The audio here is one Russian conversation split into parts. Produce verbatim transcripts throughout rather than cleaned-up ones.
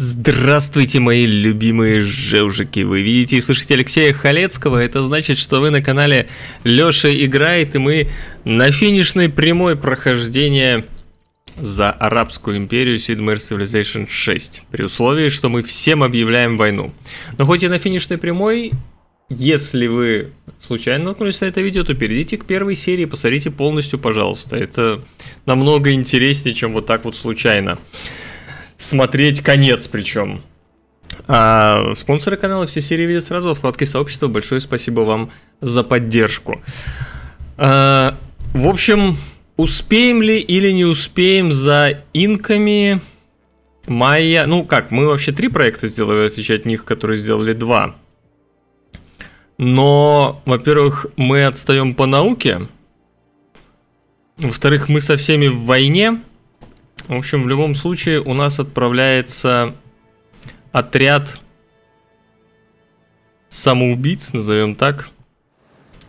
Здравствуйте, мои любимые жевжики! Вы видите и слышите Алексея Халецкого. Это значит, что вы на канале Леша Играет, и мы на финишной прямой прохождения за Арабскую империю Sid Meier's Civilization шесть, при условии, что мы всем объявляем войну. Но хоть и на финишной прямой, если вы случайно наткнулись на это видео, то перейдите к первой серии, посмотрите полностью, пожалуйста. Это намного интереснее, чем вот так вот случайно смотреть конец, причем. А спонсоры канала все серии видят сразу, а вкладки сообщества. Большое спасибо вам за поддержку. А, в общем, успеем ли или не успеем за инками? Майя. Ну как, мы вообще три проекта сделали, в отличие от них, которые сделали два. Но, во-первых, мы отстаем по науке. Во-вторых, мы со всеми в войне. В общем, в любом случае у нас отправляется отряд самоубийц, назовем так,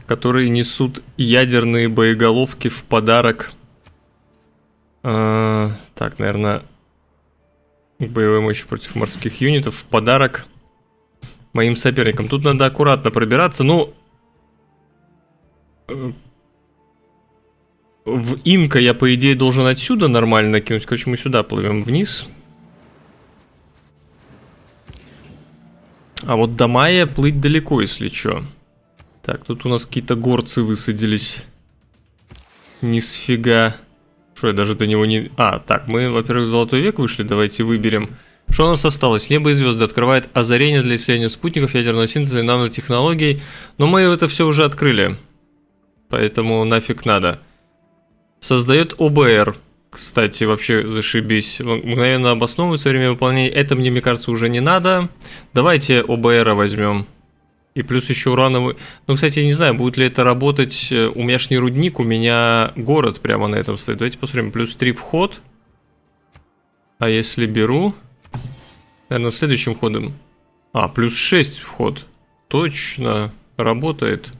которые несут ядерные боеголовки в подарок. Э, так, наверное, боевой мощи против морских юнитов в подарок моим соперникам. Тут надо аккуратно пробираться, ну... В инка я, по идее, должен отсюда нормально кинуть. Короче, мы сюда плывем вниз. А вот до Майя плыть далеко, если что. Так, тут у нас какие-то горцы высадились. Ни сфига. Что, я даже до него не... А, так, мы, во-первых, в Золотой век вышли. Давайте выберем. Что у нас осталось? Небо и звезды открывает озарение для исследования спутников, ядерного синтеза и нанотехнологий. Но мы это все уже открыли. Поэтому нафиг надо. Создает о бэ эр. Кстати, вообще зашибись. Мгновенно обосновывается время выполнения. Это мне, мне кажется, уже не надо. Давайте о бэ эра возьмем. И плюс еще урановый. Ну, кстати, я не знаю, будет ли это работать. У меня ж не рудник, у меня город прямо на этом стоит. Давайте посмотрим. Плюс три вход. А если беру... Наверное, следующим ходом. А, плюс шесть вход. Точно. Работает.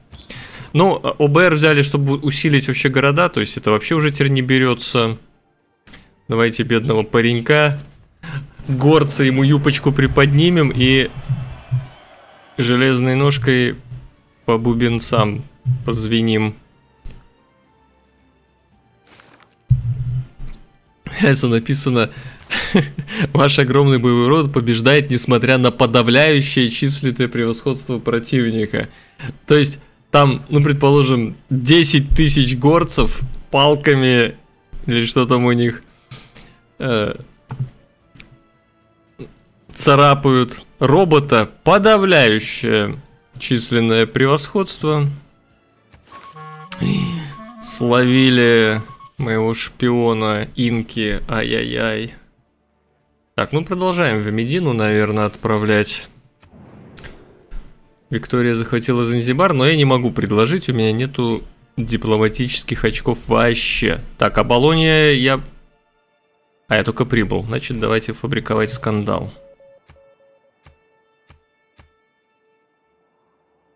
Ну, о бэ эр взяли, чтобы усилить вообще города, то есть это вообще уже теперь не берется. Давайте бедного паренька, горца, ему юбочку приподнимем и железной ножкой по бубенцам позвеним. Это написано... Ваш огромный боевой род побеждает, несмотря на подавляющее численное превосходство противника. То есть... Там, ну, предположим, десять тысяч горцев палками, или что там у них, э, царапают робота. Подавляющее численное превосходство. Словили моего шпиона инки. Ай-яй-яй. Так, ну продолжаем в Медину, наверное, отправлять... Виктория захватила Занзибар, но я не могу предложить, у меня нету дипломатических очков вообще. Так, а Болония я... А я только прибыл, значит, давайте фабриковать скандал.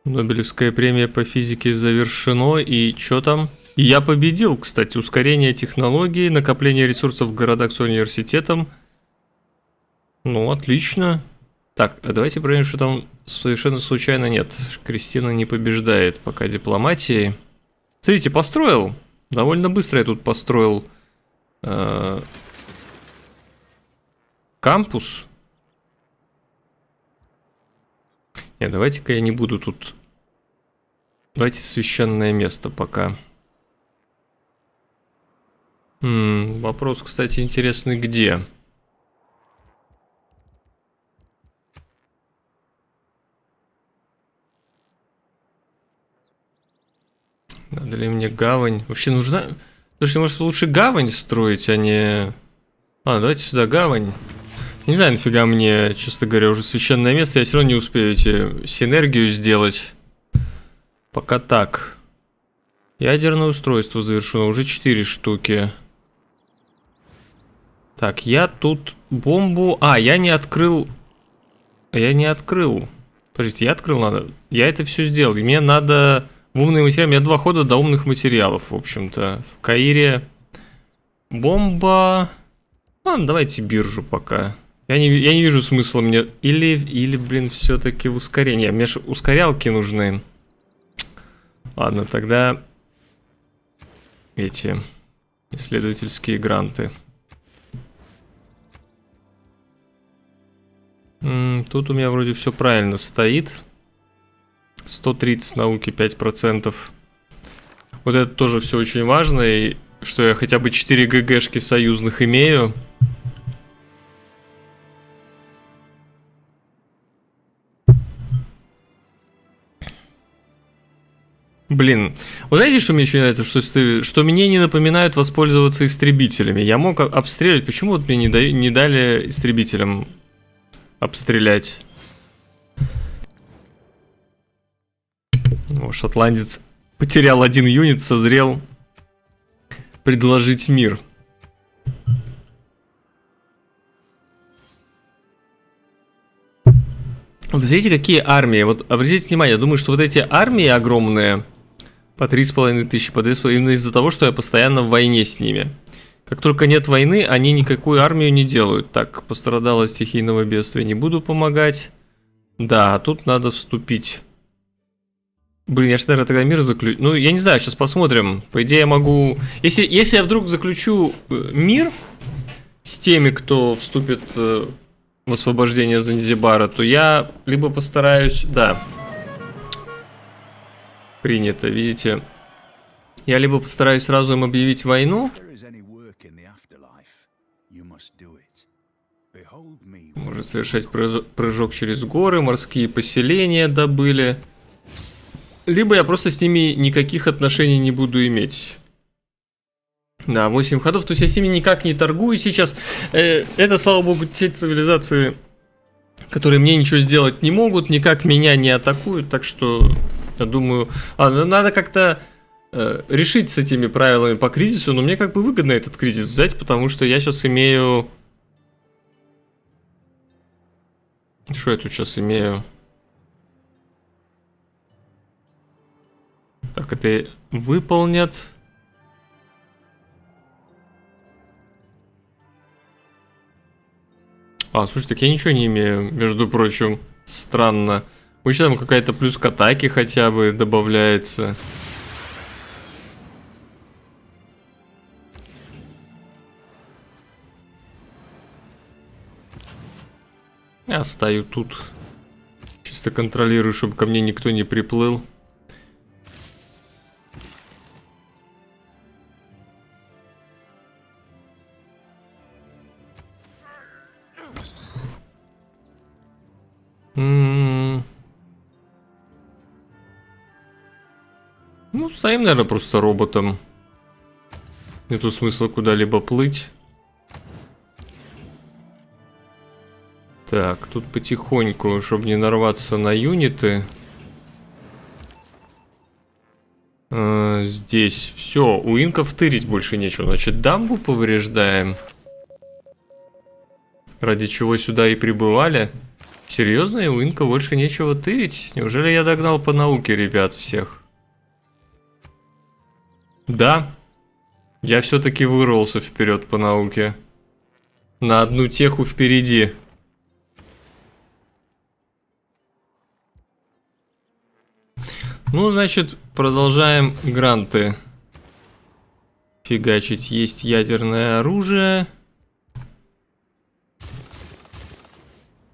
Нобелевская премия по физике завершена, и чё там? Я победил, кстати, ускорение технологий, накопление ресурсов в городах с университетом. Ну, отлично. Так, а давайте проверим, что там совершенно случайно нет. Кристина не побеждает пока дипломатией. Смотрите, построил. Довольно быстро я тут построил э, кампус. Нет, давайте-ка я не буду тут... Давайте священное место пока. М-м, вопрос, кстати, интересный, где? Надо ли мне гавань? Вообще нужна... Слушайте, может лучше гавань строить, а не... А, давайте сюда гавань. Не знаю, нафига мне, честно говоря, уже священное место. Я все равно не успею эти... синергию сделать. Пока так. Ядерное устройство завершено. Уже четыре штуки. Так, я тут бомбу... А, я не открыл... Я не открыл. Подождите, я открыл надо? Я это все сделал. И мне надо... В умные материалы. У меня два хода до умных материалов, в общем-то. В Каире бомба. А, давайте биржу пока. Я не, я не вижу смысла мне. Или, или блин, все-таки в ускорение. Мне же ускорялки нужны. Ладно, тогда эти исследовательские гранты. М-м, тут у меня вроде все правильно стоит. сто тридцать науки, пять процентов. Вот это тоже все очень важно. И что я хотя бы четыре ГГшки союзных имею. Блин, вот знаете, что мне еще нравится, что, что мне не напоминают воспользоваться истребителями. Я мог обстрелять, почему вот мне не, да, не дали истребителям обстрелять? О, шотландец потерял один юнит, созрел предложить мир. Вот видите, какие армии? Вот обратите внимание, я думаю, что вот эти армии огромные... По три с половиной тысячи, по две с половиной, именно из-за того, что я постоянно в войне с ними. Как только нет войны, они никакую армию не делают. Так, пострадало стихийного бедствия, не буду помогать. Да, тут надо вступить. Блин, я же, наверное, тогда мир заключу. Ну, я не знаю, сейчас посмотрим. По идее, я могу... Если, если я вдруг заключу мир с теми, кто вступит в освобождение Занзибара, то я либо постараюсь... Да... Принято, видите. Я либо постараюсь сразу им объявить войну. Может совершать прыжок через горы, морские поселения добыли. Либо я просто с ними никаких отношений не буду иметь. Да, восемь ходов. То есть я с ними никак не торгую сейчас. Это, слава богу, те цивилизации, которые мне ничего сделать не могут, никак меня не атакуют, так что... Я думаю, а, надо как-то э, решить с этими правилами по кризису, но мне как бы выгодно этот кризис взять, потому что я сейчас имею... Что я тут сейчас имею? Так, это выполнят. А, слушай, так я ничего не имею, между прочим, странно. Пусть там какая-то плюс к атаке хотя бы добавляется. Я стою тут. Чисто контролирую, чтобы ко мне никто не приплыл. Ну, стоим, наверное, просто роботом. Нету смысла куда-либо плыть. Так, тут потихоньку, чтобы не нарваться на юниты. Э, здесь все. У инков тырить больше нечего. Значит, дамбу повреждаем. Ради чего сюда и прибывали. Серьезно, у инка больше нечего тырить? Неужели я догнал по науке ребят всех? Да, я все-таки вырвался вперед по науке. На одну теху впереди. Ну, значит, продолжаем гранты фигачить. Есть ядерное оружие.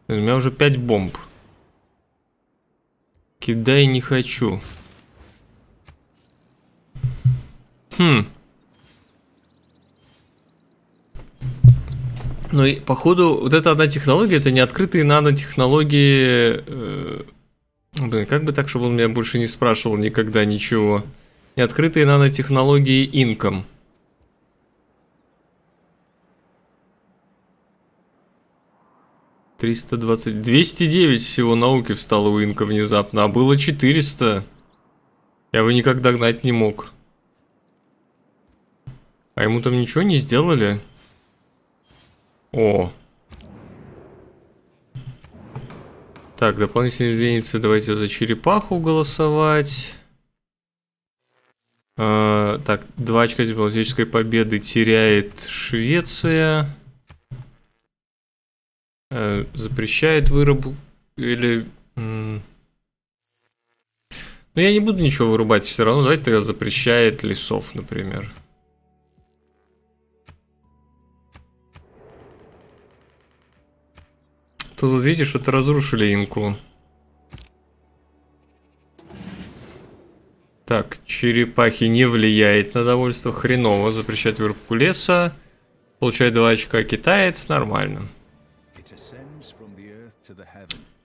У меня уже пять бомб. Кидай не хочу. Хм. Ну и походу вот эта одна технология, это не открытые нанотехнологии. Э, блин, как бы так, чтобы он меня больше не спрашивал никогда ничего. Не открытые нанотехнологии инкам. триста двадцать, двести девять всего науки встало у инка внезапно, а было четыреста. Я его никак догнать не мог. А ему там ничего не сделали? О. Так, дополнительные единицы. Давайте за черепаху голосовать. А, так, два очка дипломатической победы теряет Швеция. э, запрещает вырубку или... М- ну, я не буду ничего вырубать все равно. Давайте тогда запрещает лесов, например. Тут, вот видите, что-то разрушили инку. Так, черепахи не влияет на довольство. Хреново. Запрещать вырубку леса. Получает два очка китаец. Нормально.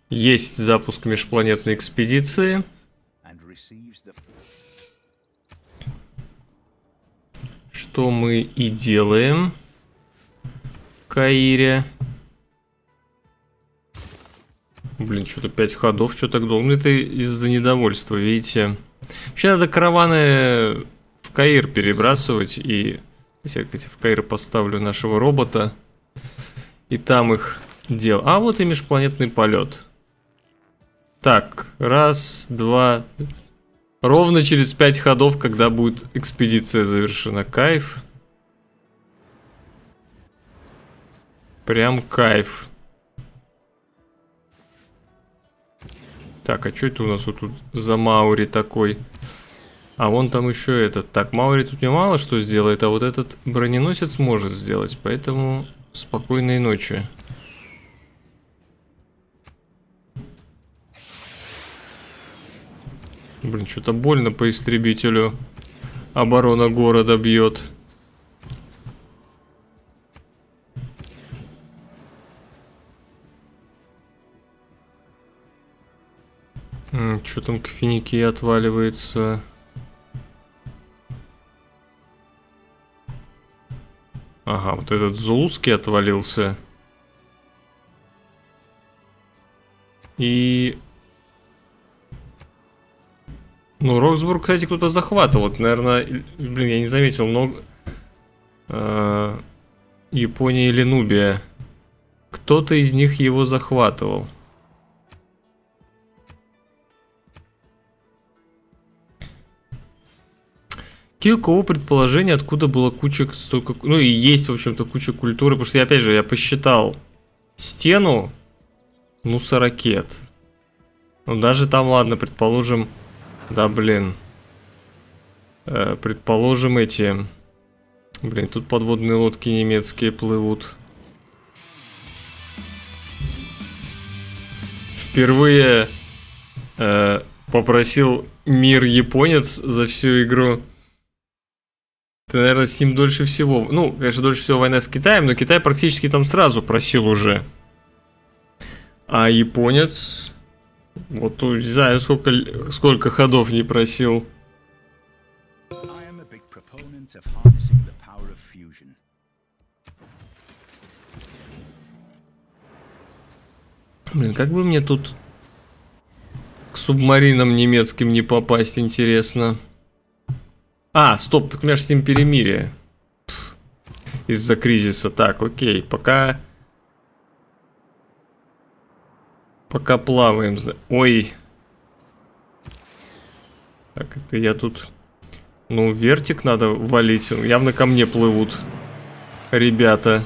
Есть запуск межпланетной экспедиции. Что мы и делаем в Каире. Блин, что-то пять ходов. Что так долго? Это из-за недовольства, видите. Вообще надо караваны в Каир перебрасывать. И я, кстати, в Каир поставлю нашего робота. И там их дел. А вот и межпланетный полет. Так, раз, два. Ровно через пять ходов, когда будет экспедиция завершена. Кайф. Прям кайф. Так, а что это у нас вот тут за Маури такой? А вон там еще этот. Так, Маури тут не мало что сделает, а вот этот броненосец может сделать. Поэтому спокойной ночи. Блин, что-то больно по истребителю. Оборона города бьет. Что там к Финике отваливается? Ага, вот этот Зулузский отвалился. И... Ну, Роксбург, кстати, кто-то захватывал. Вот, наверное, блин, я не заметил, но... Э-э- Япония или Нубия. Кто-то из них его захватывал. У кого предположение, откуда было куча, столько, ну и есть, в общем-то, куча культуры, потому что я, опять же, я посчитал стену, ну, сорокет. Ну, даже там, ладно, предположим, да, блин, э, предположим эти, блин, тут подводные лодки немецкие плывут. Впервые э, попросил мир японец за всю игру. Это, наверное, с ним дольше всего... Ну, конечно, дольше всего война с Китаем, но Китай практически там сразу просил уже. А японец... Вот, не знаю, сколько, сколько ходов не просил. Блин, как бы мне тут к субмаринам немецким не попасть, интересно. А, стоп, так у меня же с ним перемирие. Из-за кризиса. Так, окей, пока... Пока плаваем. Ой. Так, это я тут... Ну, вертик надо валить. Явно ко мне плывут. Ребята.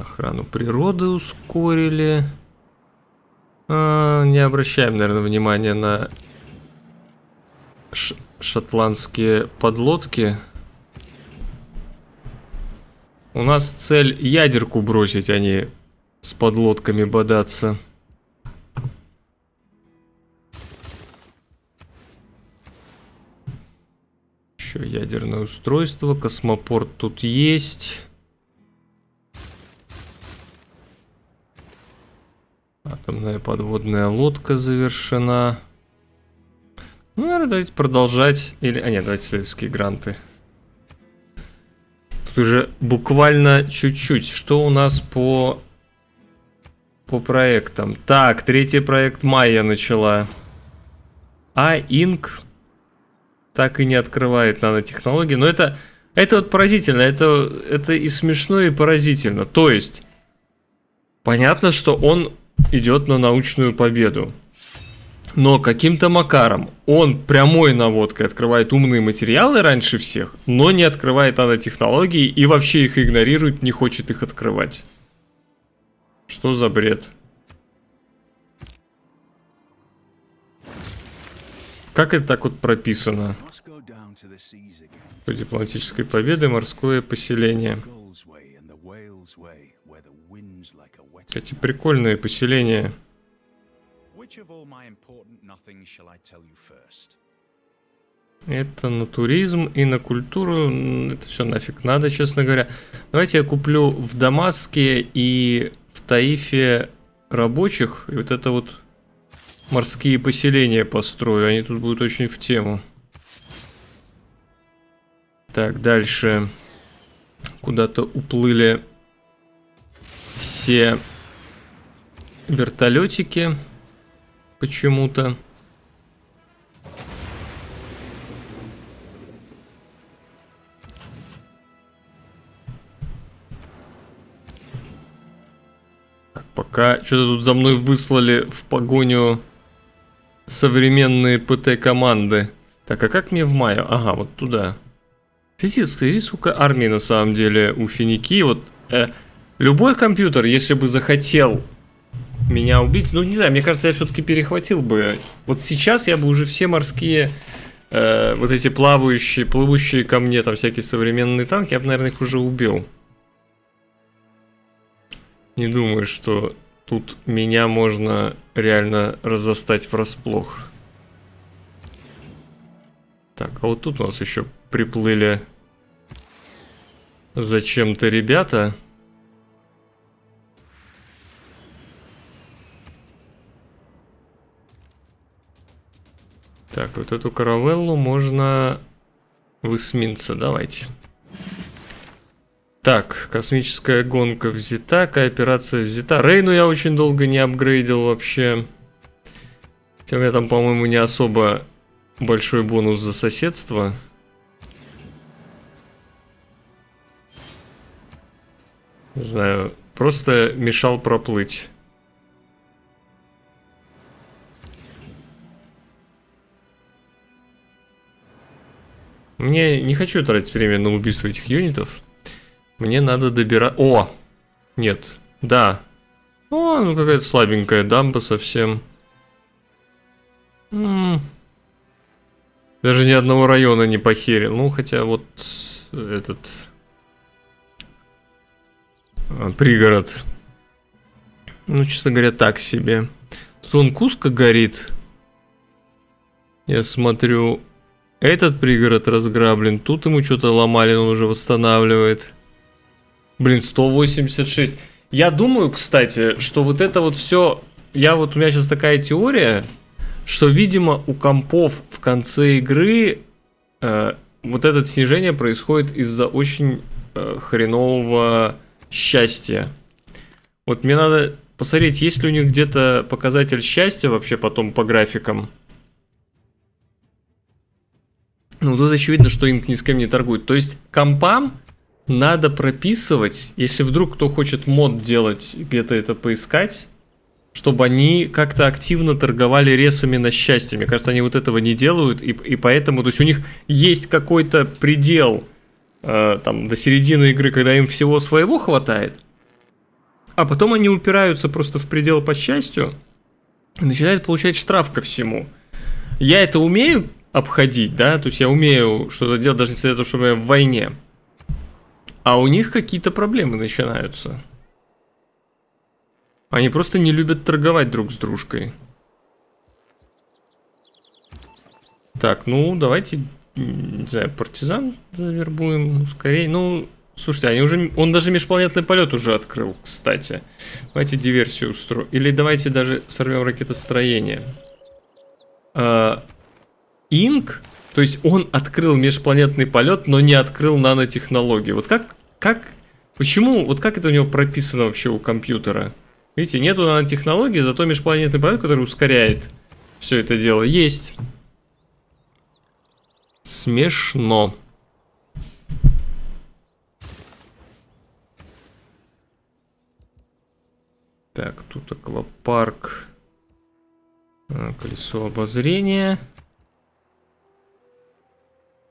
Охрану природы ускорили. А, не обращаем, наверное, внимания на шотландские подлодки. У нас цель ядерку бросить, а не с подлодками бодаться. Еще ядерное устройство. Космопорт тут есть. Атомная подводная лодка завершена. Ну, наверное, давайте продолжать. Или... А, нет, давайте следующие гранты. Тут уже буквально чуть-чуть. Что у нас по... По проектам? Так, третий проект Майя начала. А Инк так и не открывает нанотехнологии. Но это... Это вот поразительно. Это, это и смешно, и поразительно. То есть... Понятно, что он... Идет на научную победу. но каким-то макаром он прямой наводкой открывает умные материалы раньше всех, но не открывает нанотехнологии и вообще их игнорирует, не хочет их открывать. Что за бред? Как это так вот прописано? По дипломатической победы морское поселение. Эти прикольные поселения. Это на туризм и на культуру. Это все нафиг надо, честно говоря. Давайте я куплю в Дамаске и в Таифе рабочих. И вот это вот морские поселения построю. Они тут будут очень в тему. Так, дальше. Куда-то уплыли все вертолетики. Почему-то. Так, пока что-то тут за мной выслали в погоню современные ПТ-команды. Так, а как мне в мае? Ага, вот туда. Смотрите, сколько армии на самом деле у Финики. Вот э, любой компьютер, если бы захотел меня убить, ну не знаю, мне кажется, я все-таки перехватил бы. Вот сейчас я бы уже все морские, э, вот эти плавающие, плывущие ко мне, там всякие современные танки, я бы, наверное, их уже убил. Не думаю, что тут меня можно реально разостать врасплох. Так, а вот тут у нас еще приплыли зачем-то ребята. Так, вот эту каравеллу можно в эсминце, давайте. Так, космическая гонка взята, кооперация взята. Рейну я очень долго не апгрейдил вообще. Хотя у меня там, по-моему, не особо большой бонус за соседство. Не знаю, просто мешал проплыть. Мне не хочу тратить время на убийство этих юнитов. Мне надо добирать... О! Нет. Да. О, ну какая-то слабенькая дамба совсем. М-м-м. Даже ни одного района не похерил. Ну, хотя вот этот... Пригород. Ну, честно говоря, так себе. Тут вон Куско горит. Я смотрю... Этот пригород разграблен, тут ему что-то ломали, он уже восстанавливает. Блин, сто восемьдесят шесть. Я думаю, кстати, что вот это вот все... Я вот, у меня сейчас такая теория, что, видимо, у компов в конце игры э, вот это снижение происходит из-за очень э, хренового счастья. Вот мне надо посмотреть, есть ли у них где-то показатель счастья вообще потом по графикам. Ну, тут очевидно, что Инк ни с кем не торгует. То есть, компам надо прописывать, если вдруг кто хочет мод делать, где-то это поискать, чтобы они как-то активно торговали ресами на счастье. Мне кажется, они вот этого не делают, и, и поэтому, то есть, у них есть какой-то предел, э, там, до середины игры, когда им всего своего хватает, а потом они упираются просто в предел по счастью и начинают получать штраф ко всему. Я это умею обходить, да, то есть я умею что-то делать, даже несмотря на то, что я в войне. А у них какие-то проблемы начинаются. Они просто не любят торговать друг с дружкой. Так, ну, давайте, не знаю, партизан завербуем, скорее. Ну, слушайте, они уже, он даже межпланетный полет уже открыл, кстати. Давайте диверсию устроим. Или давайте даже сорвем ракетостроение. А... Инк, то есть он открыл межпланетный полет, но не открыл нанотехнологии. Вот как, как, почему, вот как это у него прописано вообще у компьютера? Видите, нету нанотехнологии, зато межпланетный полет, который ускоряет все это дело, есть. Смешно. Так, тут аквапарк. Колесо обозрения.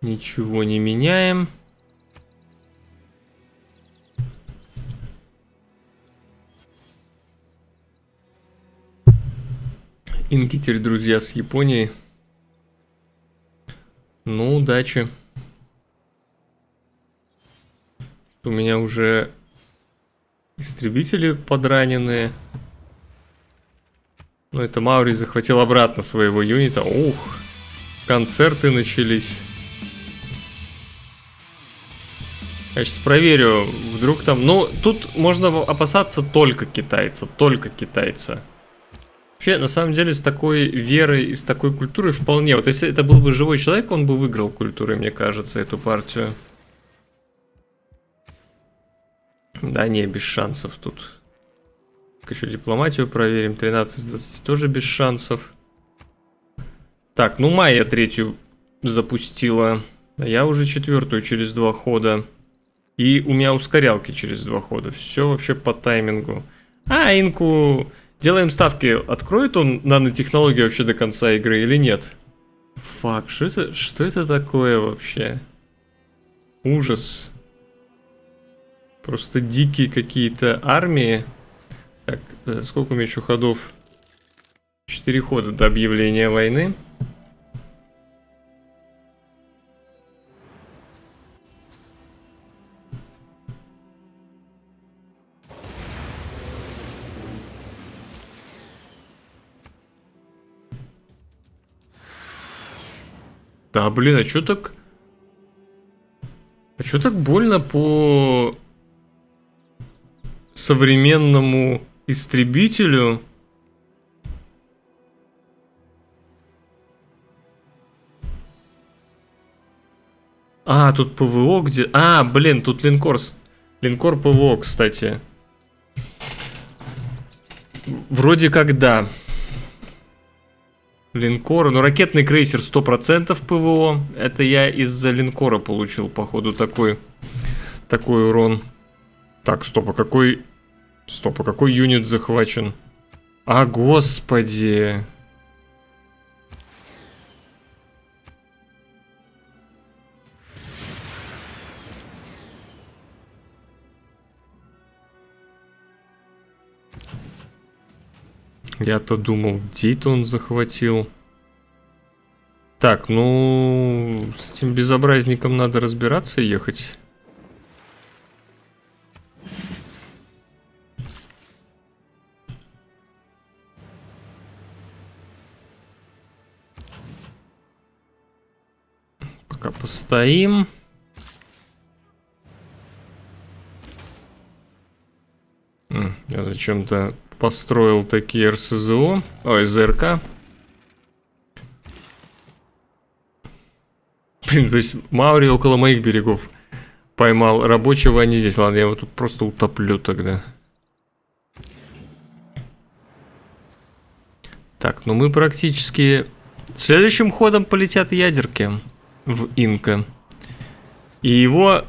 Ничего не меняем. Инки теперь друзья с Японией. Ну, удачи. У меня уже истребители подраненные. Но это Маури захватил обратно своего юнита. Ух, концерты начались. Я сейчас проверю, вдруг там... Ну, тут можно опасаться только китайца, только китайца. Вообще, на самом деле, с такой верой и с такой культурой вполне. Вот если это был бы живой человек, он бы выиграл культурой, мне кажется, эту партию. Да, не, без шансов тут. Так, еще дипломатию проверим. тринадцать из двадцати тоже без шансов. Так, ну Майя третью запустила. А я уже четвертую через два хода. И у меня ускорялки через два хода. Все вообще по таймингу. А, Инку... Делаем ставки, откроет он нанотехнологию вообще до конца игры или нет? Фак, что это, что это такое вообще? Ужас. Просто дикие какие-то армии. Так, сколько у меня еще ходов? Четыре хода до объявления войны. Да, блин, а чё так... А чё так больно по современному истребителю? А, тут ПВО где... А, блин, тут линкор... Линкор ПВО, кстати. Вроде как да. Линкора, но ракетный крейсер сто процентов ПВО. Это я из-за линкора получил, походу, такой такой урон. Так, стоп, а какой... Стоп, а какой юнит захвачен? А, господи! Я-то думал, где это он захватил. Так, ну... С этим безобразником надо разбираться и ехать. Пока постоим. Я зачем-то... Построил такие РСЗО. Ой, ЗРК. Блин, то есть Маури около моих берегов поймал рабочего, а не здесь. Ладно, я его тут просто утоплю тогда. Так, ну мы практически... Следующим ходом полетят ядерки в Инка. И его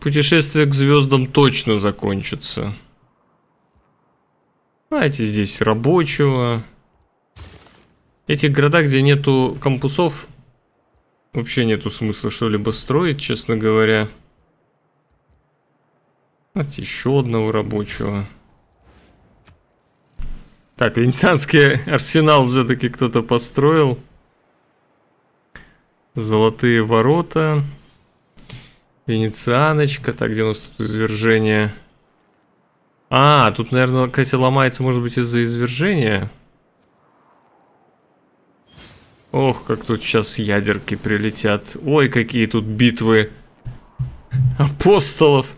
путешествие к звездам точно закончится. Давайте здесь рабочего. Эти города, где нету кампусов, вообще нету смысла что-либо строить, честно говоря. Давайте еще одного рабочего. Так, венецианский арсенал все-таки кто-то построил. Золотые ворота. Венецианочка. Так, где у нас тут извержение? А, тут, наверное, Катя ломается, может быть, из-за извержения. Ох, как тут сейчас ядерки прилетят. Ой, какие тут битвы апостолов.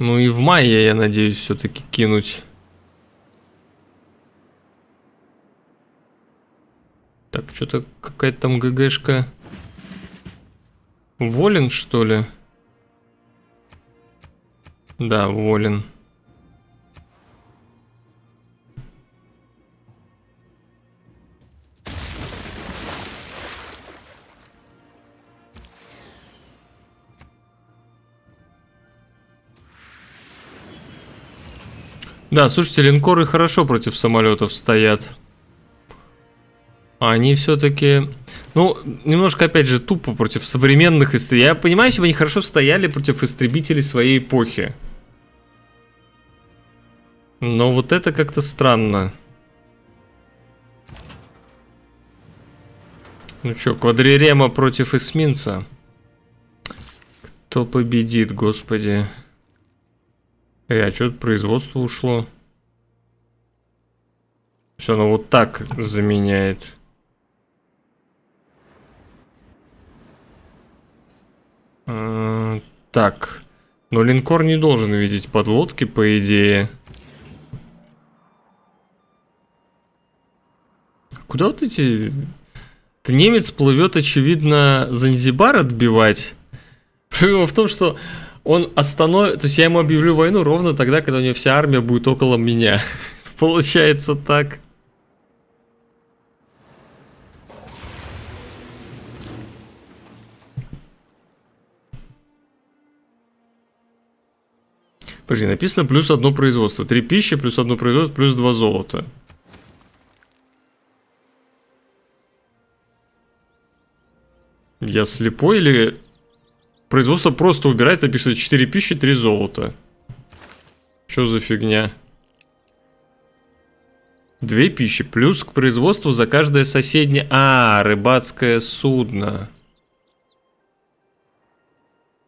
Ну и в мае, я надеюсь, все-таки кинуть... Так, что-то какая-то там ГГшка. Волен, что ли? Да, Волен. Да, слушайте, линкоры хорошо против самолетов стоят. Они все-таки... Ну, немножко, опять же, тупо против современных истребителей. Я понимаю, если бы они хорошо стояли против истребителей своей эпохи. Но вот это как-то странно. Ну что, квадрирема против эсминца? Кто победит, господи? Эй, а что-то производство ушло. Все, оно вот так заменяет. А, так. Но линкор не должен видеть подлодки, по идее. Куда вот эти... Это немец плывет, очевидно, Занзибар отбивать. Проблема в том, что он остановит... То есть я ему объявлю войну ровно тогда, когда у него вся армия будет около меня. Получается так. Подожди, написано плюс одно производство. Три пищи, плюс одно производство, плюс два золота. Я слепой или... Производство просто убирает, а пишет четыре пищи, три золота. Что за фигня? две пищи. Плюс к производству за каждое соседнее... А, рыбацкое судно.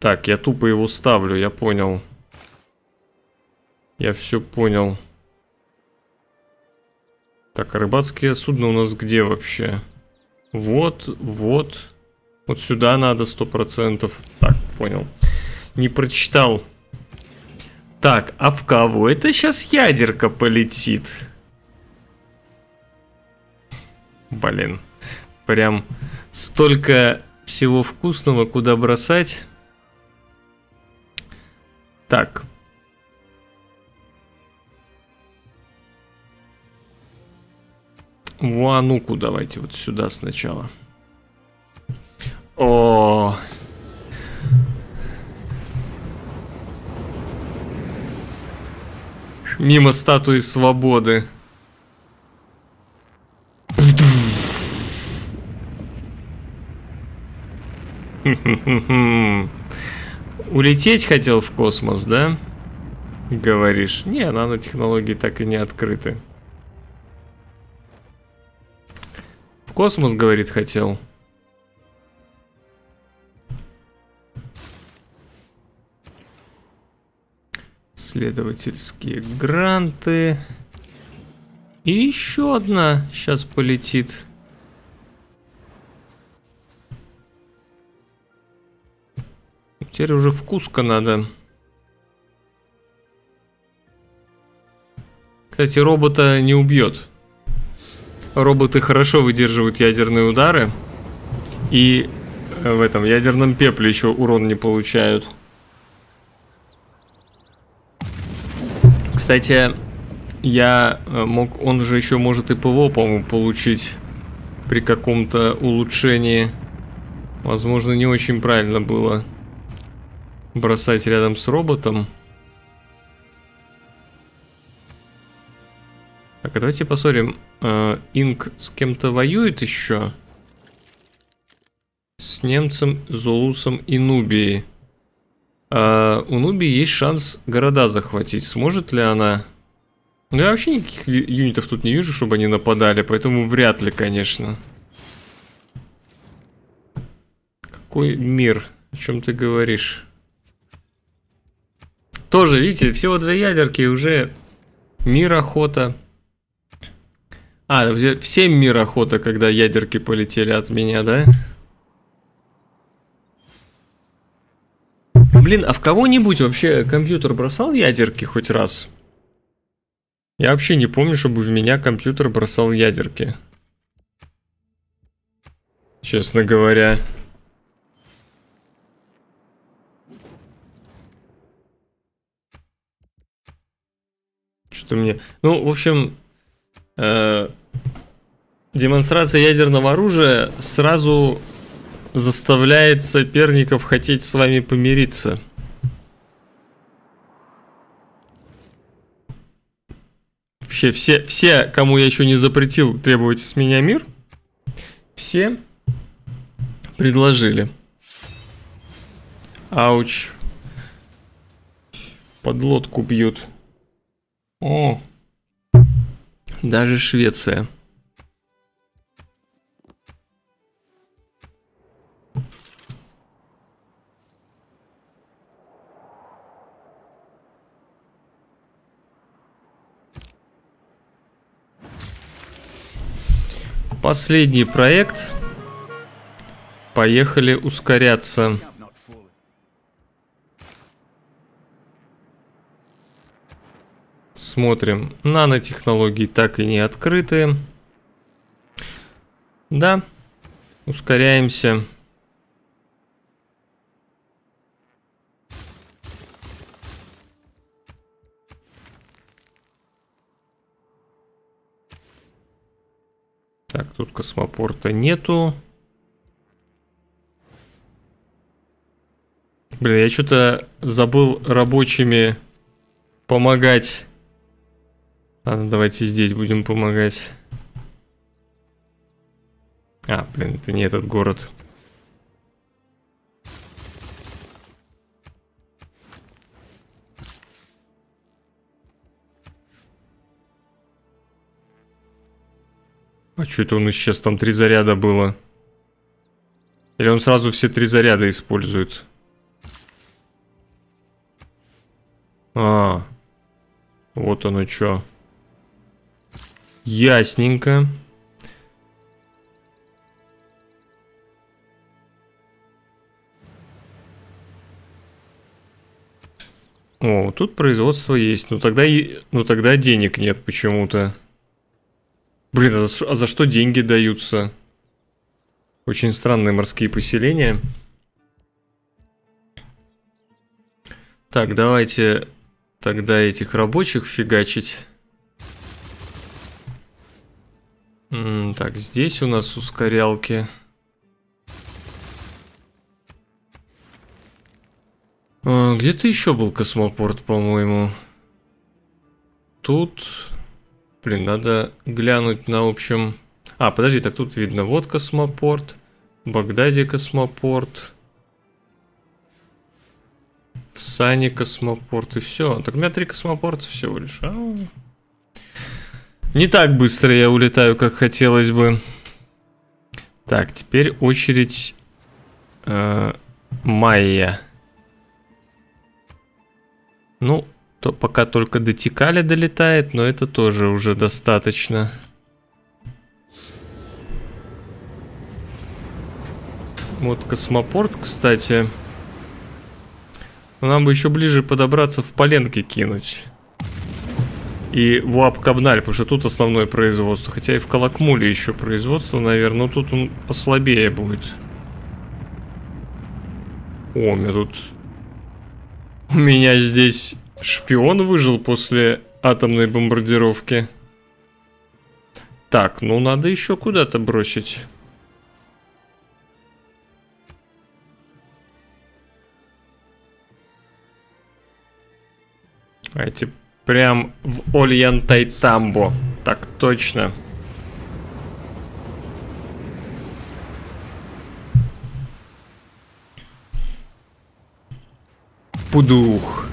Так, я тупо его ставлю, я понял. Я все понял. Так, а рыбацкие судно у нас где вообще? Вот, вот... Вот сюда надо сто процентов. Так, понял. Не прочитал. Так, а в кого? Это сейчас ядерка полетит. Блин. Прям столько всего вкусного, куда бросать. Так. Вуануку давайте вот сюда сначала. О, мимо статуи свободы. Улететь хотел в космос, да? Говоришь, не, нанотехнологии так и не открыты. В космос, говорит, хотел. Исследовательские гранты. И еще одна сейчас полетит. Теперь уже вкуска надо. Кстати, робота не убьет. Роботы хорошо выдерживают ядерные удары. И в этом ядерном пепле еще урон не получают. Кстати, я мог, он же еще может и ПВО, по-моему, получить при каком-то улучшении. Возможно, не очень правильно было бросать рядом с роботом. Так, а давайте посмотрим. Инк с кем-то воюет еще? С немцем, Зулусом и Нубией. Uh, у Нубии есть шанс города захватить. Сможет ли она? Ну, я вообще никаких юнитов тут не вижу, чтобы они нападали, поэтому вряд ли, конечно. Какой мир? О чем ты говоришь? Тоже, видите, всего две ядерки, уже мир охота. А, всем мир охота, когда ядерки полетели от меня, да? Блин, а в кого-нибудь вообще компьютер бросал ядерки хоть раз? Я вообще не помню, чтобы в меня компьютер бросал ядерки. Честно говоря. Что-то мне... Ну, в общем... Э, демонстрация ядерного оружия сразу... заставляет соперников хотеть с вами помириться. вообще все, все, кому я еще не запретил требовать с меня мир, все предложили. Ауч. Подлодку бьют. О. Даже Швеция. Последний проект. Поехали ускоряться. Смотрим. Нанотехнологии так и не открыты. Да. Ускоряемся. Так, тут космопорта нету. Блин, я что-то забыл рабочими помогать. Ладно, давайте здесь будем помогать. А, блин, это не этот город. А что это он исчез? Там три заряда было. Или он сразу все три заряда использует? А, вот оно что. Ясненько. О, тут производство есть. Но тогда, и... Но тогда денег нет почему-то. Блин, а за, а за что деньги даются? Очень странные морские поселения. Так, давайте тогда этих рабочих фигачить. М-м, так, здесь у нас ускорялки. А, где-то еще был космопорт, по-моему. Тут... Блин, надо глянуть на общем... А, подожди, так тут видно. Вот космопорт. В Багдаде космопорт. В Сане космопорт. И все. Так у меня три космопорта всего лишь. А -а -а. Не так быстро я улетаю, как хотелось бы. Так, теперь очередь э -э Майя. Ну... То пока только до Тикали долетает, но это тоже уже достаточно. Вот космопорт, кстати. Нам бы еще ближе подобраться, в Паленке кинуть. И в Уап-Кабналь, потому что тут основное производство. Хотя и в Калакмуле еще производство, наверное, но тут он послабее будет. О, у меня тут... У меня здесь... Шпион выжил после атомной бомбардировки. Так, ну надо еще куда-то бросить. Давайте прям в Ольянтайтамбо. Так точно. Пудух.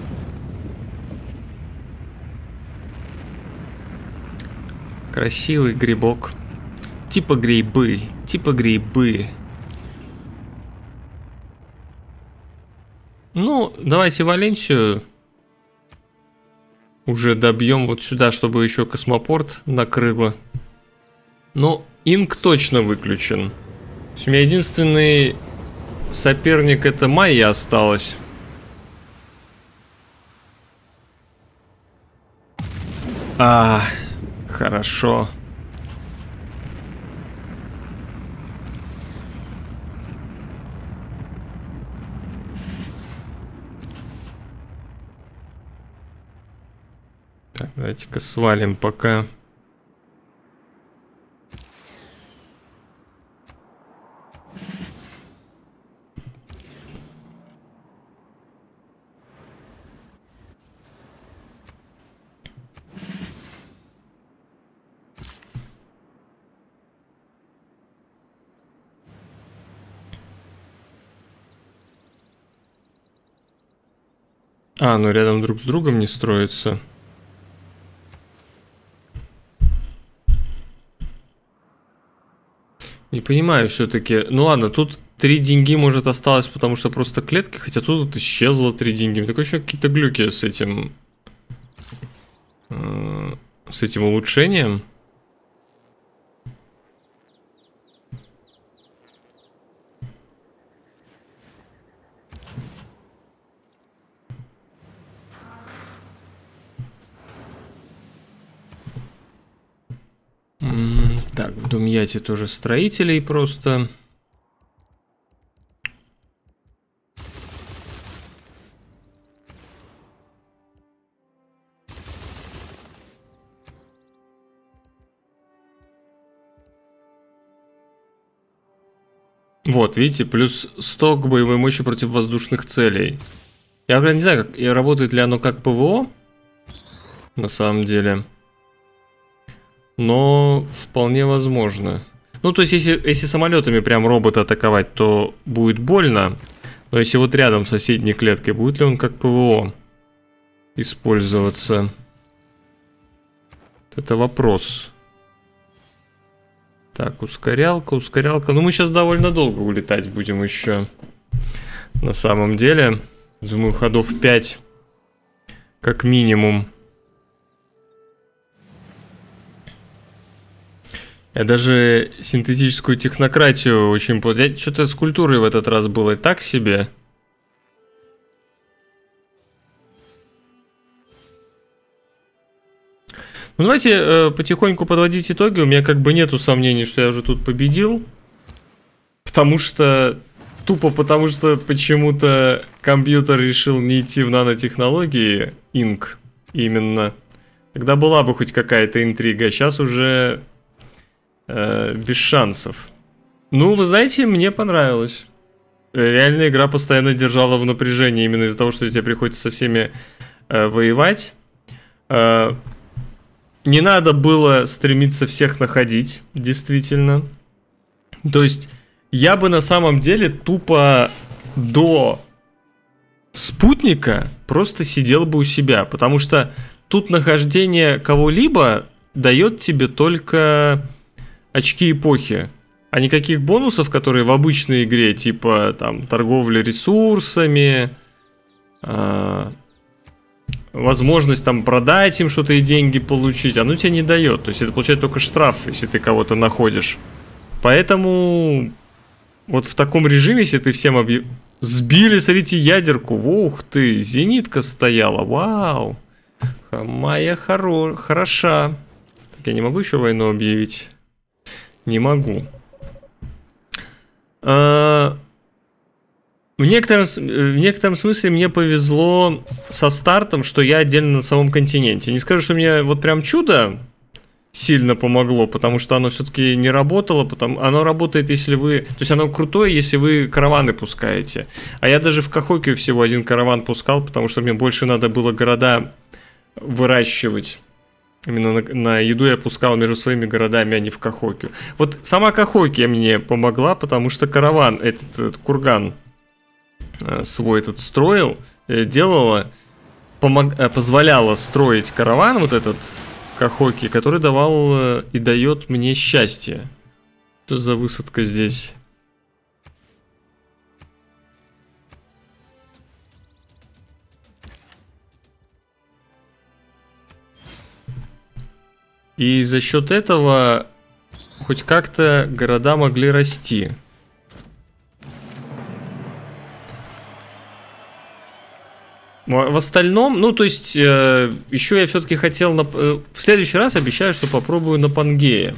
Красивый грибок. Типа грибы, типа грибы. Ну, давайте Валенсию уже добьем вот сюда, чтобы еще космопорт накрыло. Но Инк точно выключен. У меня единственный соперник — это Майя осталась. А... Хорошо. Так, давайте-ка свалим пока. А, ну рядом друг с другом не строится. Не понимаю все-таки. Ну ладно, тут три деньги, может, осталось, потому что просто клетки, хотя тут вот исчезло три деньги. Такое еще какие-то глюки с этим... Э, с этим улучшением. Так, в Думьяте тоже строителей просто. Вот, видите, плюс сто к боевой мощи против воздушных целей. Я, правда, не знаю, как, работает ли оно как ПВО, на самом деле. Но вполне возможно. Ну, то есть, если, если самолетами прям робота атаковать, то будет больно. Но если вот рядом с соседней клеткой, будет ли он как ПВО использоваться? Это вопрос. Так, ускорялка, ускорялка. Ну, мы сейчас довольно долго улетать будем еще. На самом деле, думаю, ходов пять как минимум. Я даже синтетическую технократию очень... Что-то с культурой в этот раз было и так себе. Ну, давайте э, потихоньку подводить итоги. У меня как бы нету сомнений, что я уже тут победил. Потому что... Тупо потому что почему-то компьютер решил не идти в нанотехнологии. Инк. Именно. Тогда была бы хоть какая-то интрига. Сейчас уже... Э, без шансов. Ну, вы знаете, мне понравилось. Реально игра постоянно держала в напряжении, именно из-за того, что тебе приходится со всеми э, воевать. Э, не надо было стремиться всех находить, действительно. То есть, я бы на самом деле тупо до спутника просто сидел бы у себя, потому что тут нахождение кого-либо дает тебе только... очки эпохи, а никаких бонусов, которые в обычной игре, типа там торговля ресурсами, э, возможность там продать им что-то и деньги получить, оно тебе не дает. То есть это получает только штраф, если ты кого-то находишь. Поэтому вот в таком режиме, если ты всем объ... Сбили, смотрите, ядерку. Ух ты, зенитка стояла, вау. Майя хоро... хороша. Так, я не могу еще войну объявить. Не могу. В некотором, в некотором смысле мне повезло со стартом, что я отдельно на самом континенте. Не скажу, что мне вот прям чудо сильно помогло, потому что оно все-таки не работало. Потому, оно работает, если вы... То есть оно крутое, если вы караваны пускаете. А я даже в Кахоке всего один караван пускал, потому что мне больше надо было города выращивать. Именно на, на еду я пускал между своими городами, а не в Кахоке. Вот сама Кахоке мне помогла, потому что караван, этот, этот курган э, свой этот строил, э, делала, помог, э, позволяла строить караван вот этот Кахоке, который давал э, и дает мне счастье. Что за высадка здесь? И за счет этого хоть как-то города могли расти. В остальном, ну то есть, э, еще я все-таки хотел... На, э, в следующий раз обещаю, что попробую на Пангее.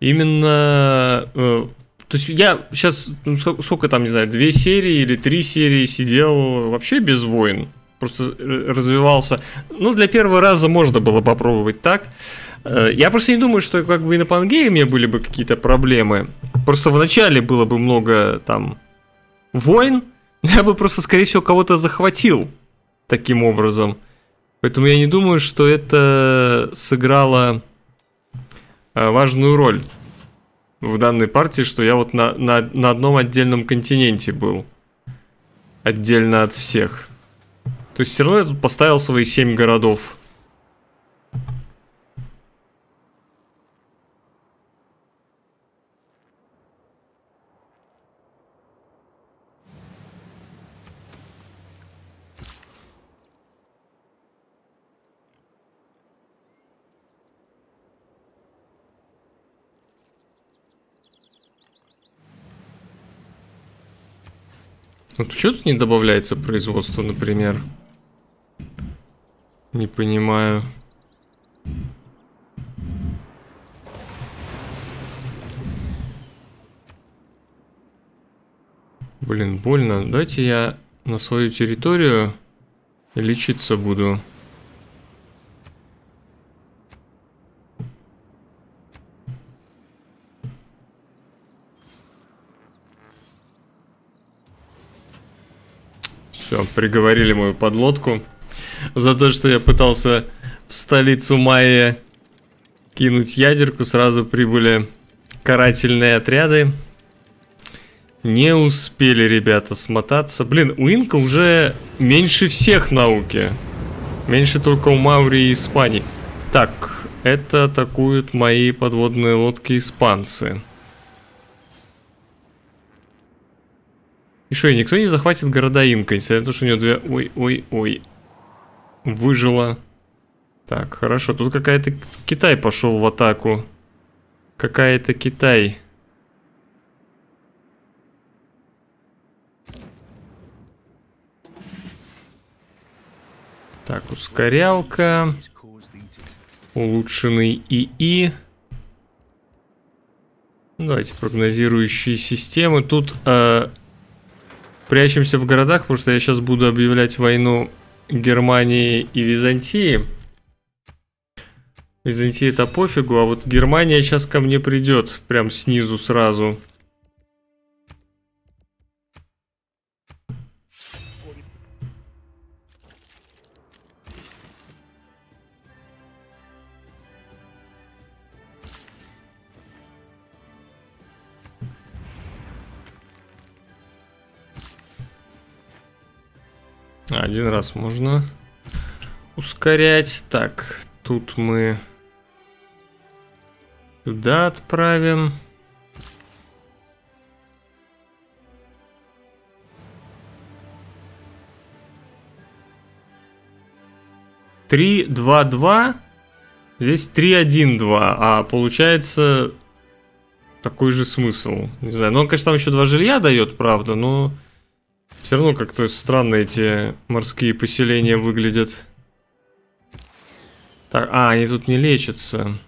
Именно... Э, то есть я сейчас, ну, сколько там, не знаю, две серии или три серии сидел вообще без войн. Просто развивался. Ну, для первого раза можно было попробовать так. Я просто не думаю, что как бы и на Пангее у меня были бы какие-то проблемы. Просто в начале было бы много там войн. Я бы просто, скорее всего, кого-то захватил таким образом. Поэтому я не думаю, что это сыграло важную роль в данной партии, что я вот на, на, на одном отдельном континенте был. отдельно от всех. То есть все равно я тут поставил свои семь городов. Ну, почему тут не добавляется производство, например? Не понимаю. Блин, больно. Давайте я на свою территорию лечиться буду. Все, приговорили мою подлодку за то, что я пытался в столицу Майя кинуть ядерку. Сразу прибыли карательные отряды. Не успели ребята смотаться. Блин, у инка уже меньше всех науки. Меньше только у Маури и Испании. Так, это атакуют мои подводные лодки испанцы. И что, и никто не захватит города инка, несмотря на то, что у него две... Ой-ой-ой. Выжила. Так, хорошо. Тут какая-то Китай пошел в атаку. Какая-то Китай. Так, ускорялка. Улучшенный ИИ. Давайте прогнозирующие системы. Тут э, прячемся в городах, потому что я сейчас буду объявлять войну Германии и Византии. Византии это пофигу, а вот Германия сейчас ко мне придет, прям снизу сразу. Один раз можно ускорять. Так, тут мы сюда отправим. три два два. Здесь три один два. А получается такой же смысл. Не знаю. Ну, он, конечно, там еще два жилья дает, правда, но... Все равно как-то странно эти морские поселения выглядят. Так, а, они тут не лечатся.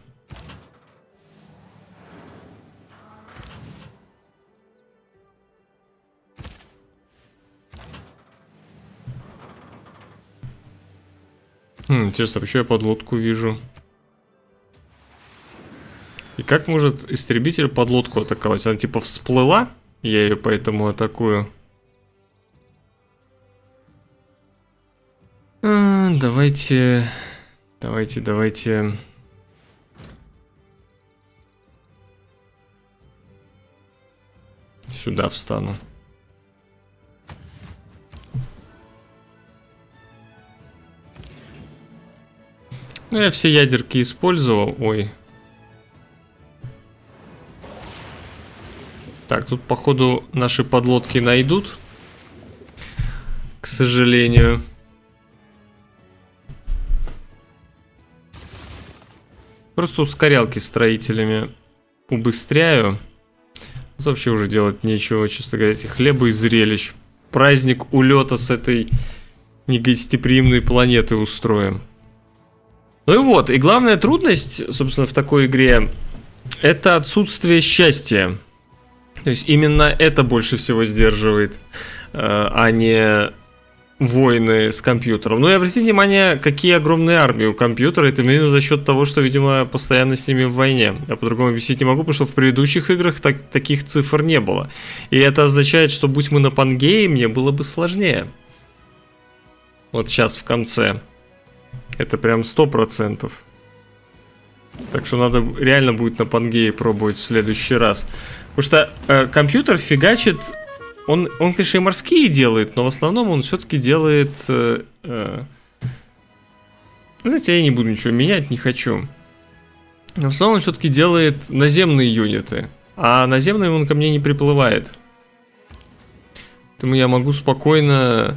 Хм, интересно, почему я подлодку вижу? И как может истребитель подлодку атаковать? Она типа всплыла, я ее поэтому атакую. Давайте, давайте, давайте. Сюда встану. Ну, я все ядерки использовал. Ой. Так, тут, походу, наши подлодки найдут. К сожалению. Просто ускорялки строителями убыстряю. Тут вообще уже делать нечего, честно говоря, этих хлеба и зрелищ. Праздник улета с этой негостеприимной планеты устроим. Ну и вот, и главная трудность, собственно, в такой игре, это отсутствие счастья. То есть именно это больше всего сдерживает, а не... войны с компьютером. Ну и обратите внимание, какие огромные армии у компьютера. Это именно за счет того, что, видимо, постоянно с ними в войне. Я по-другому объяснить не могу, потому что в предыдущих играх так, таких цифр не было. И это означает, что будь мы на Пангее, мне было бы сложнее. Вот сейчас в конце. Это прям сто процентов. Так что надо реально будет на Пангее пробовать в следующий раз. Потому что э, компьютер фигачит Он, он, конечно, и морские делает, но в основном он все-таки делает... Э, э, знаете, я не буду ничего менять, не хочу. Но в основном он все-таки делает наземные юниты. А наземные он ко мне не приплывает. Поэтому я могу спокойно...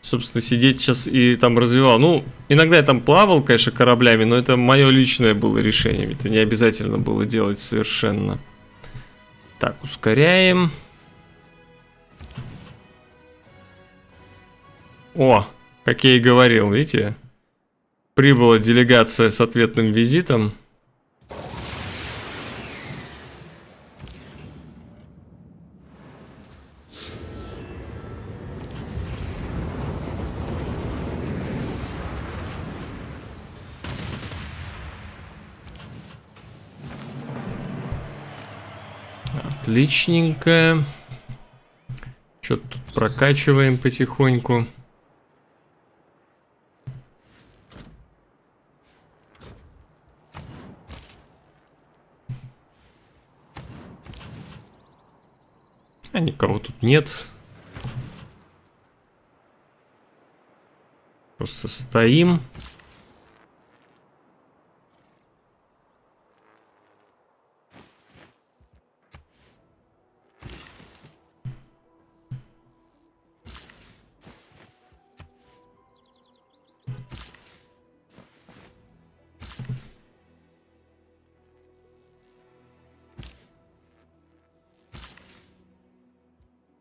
Собственно, сидеть сейчас и там развивал. Ну, иногда я там плавал, конечно, кораблями, но это мое личное было решение. Это не обязательно было делать совершенно. Так, ускоряем. О, как я и говорил, видите? Прибыла делегация с ответным визитом. Отличненько. Что-то тут прокачиваем потихоньку. А никого тут нет. Просто стоим.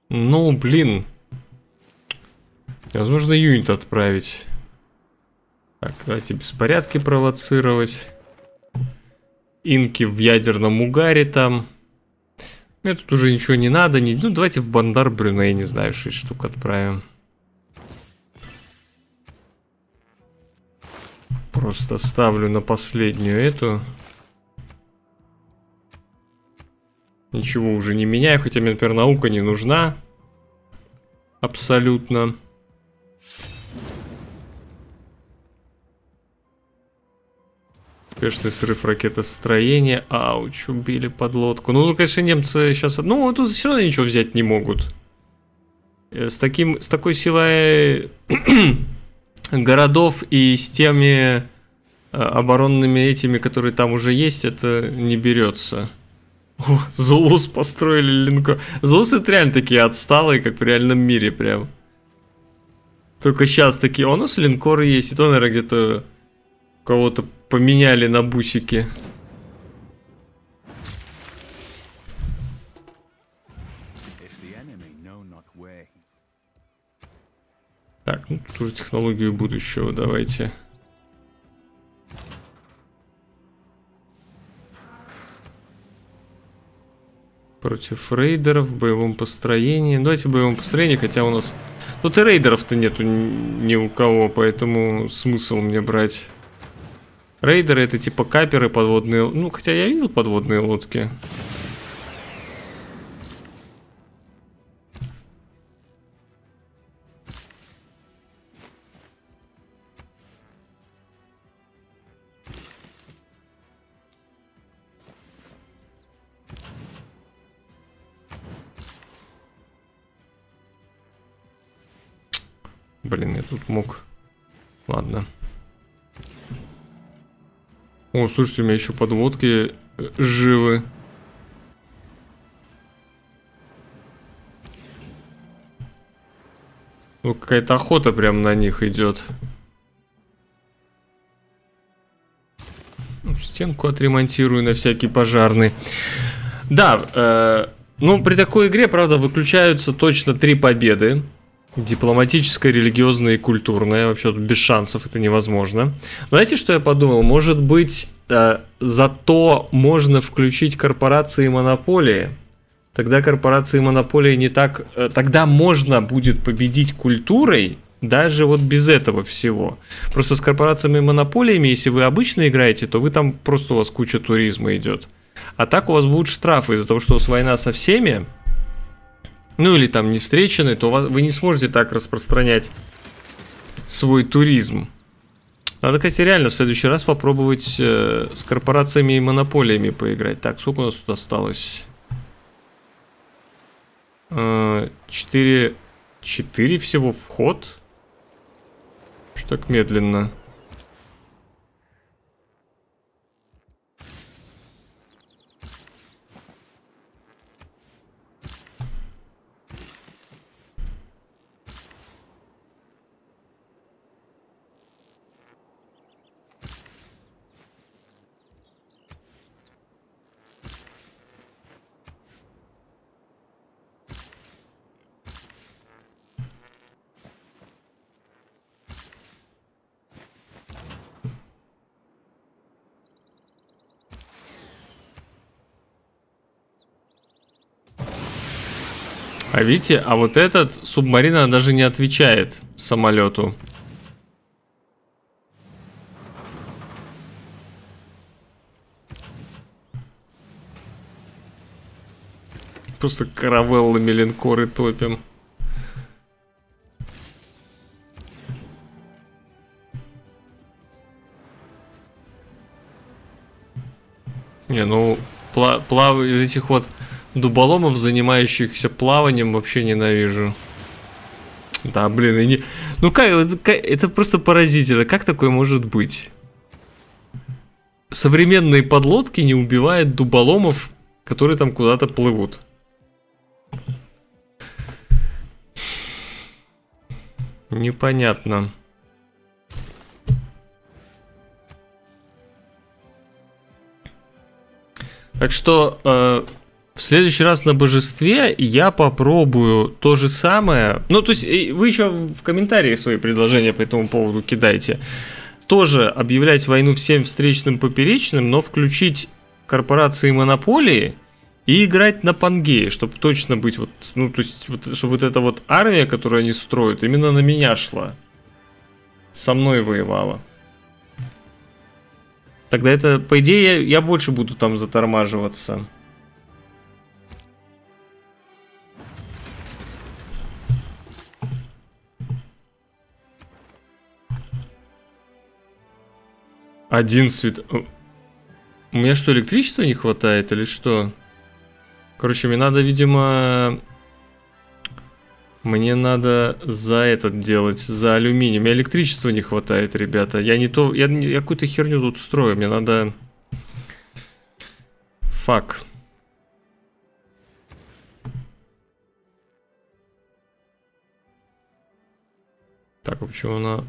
Ну, блин. Возможно, юнит отправить. Так, давайте беспорядки провоцировать. Инки в ядерном угаре там. Мне тут уже ничего не надо. Не... Ну, давайте в Бандар Брюней, не знаю, шесть штук отправим. Просто ставлю на последнюю эту. Ничего уже не меняю, хотя мне, например, наука не нужна. Абсолютно. Успешный срыв ракетостроения. Ауч, убили подлодку. Ну, конечно, немцы сейчас... Ну, тут все равно ничего взять не могут. С, таким, с такой силой городов и с теми оборонными этими, которые там уже есть, это не берется. О, Зулус построили линкор. Зулус это реально такие отсталые, как в реальном мире прям. Только сейчас такие, о, у нас линкоры есть. И то, наверное, где-то кого-то поменяли на бусики. Так, ну тут уже технологию будущего давайте. Против рейдеров в боевом построении. Давайте в боевом построении, хотя у нас... Тут и рейдеров-то нету ни у кого, поэтому смысл мне брать. Рейдеры это типа каперы, подводные... Ну, хотя я видел подводные лодки. Блин, я тут мог. Ладно. О, слушайте, у меня еще подводки живы. Ну, какая-то охота прям на них идет. Стенку отремонтирую на всякий пожарный. Да, э, ну, при такой игре, правда, выключаются точно три победы. Дипломатическая, религиозная и культурная. Вообще тут без шансов, это невозможно. Знаете, что я подумал? Может быть, э, зато можно включить корпорации и монополии. Тогда корпорации и монополии не так... Э, тогда можно будет победить культурой, даже вот без этого всего. Просто с корпорациями и монополиями, если вы обычно играете, то вы там просто у вас куча туризма идет. А так у вас будут штрафы из-за того, что у вас война со всеми. Ну или там не встречены, то вы не сможете так распространять свой туризм. Надо, кстати, реально в следующий раз попробовать э, с корпорациями и монополиями поиграть. Так, сколько у нас тут осталось? четыре, четыре всего вход. Что так медленно? А видите, а вот этот субмарина даже не отвечает самолету. Просто каравеллами линкоры топим. Не, ну, пла- плав этих вот... дуболомов, занимающихся плаванием, вообще ненавижу. Да, блин, и не... Ну как, это просто поразительно. Как такое может быть? Современные подлодки не убивают дуболомов, которые там куда-то плывут. Непонятно. Так что... Э... В следующий раз на божестве я попробую то же самое. Ну, то есть, вы еще в комментарии свои предложения по этому поводу кидайте. Тоже объявлять войну всем встречным поперечным, но включить корпорации монополии и играть на Пангее, чтобы точно быть вот... Ну, то есть, вот, чтобы вот эта вот армия, которую они строят, именно на меня шла. Со мной воевала. Тогда это, по идее, я, я больше буду там затормаживаться. Один свет... У меня что, электричества не хватает или что? Короче, мне надо, видимо... Мне надо за этот делать, за алюминий. У меня электричества не хватает, ребята. Я не то... Я, я какую-то херню тут строю. Мне надо... Фак. Так, а почему она...